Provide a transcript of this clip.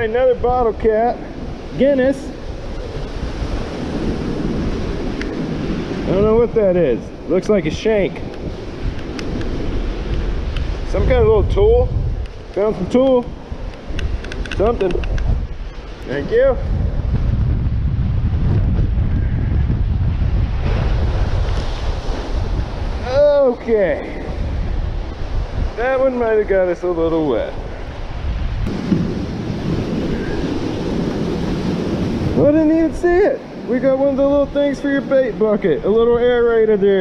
right, another bottle cap, Guinness. I don't know what that is. Looks like a shank. Some kind of little tool. Found some tool. Something. Thank you. Okay. That one might have got us a little wet. Well, I didn't even see it. We got one of the little things for your bait bucket. A little aerator there.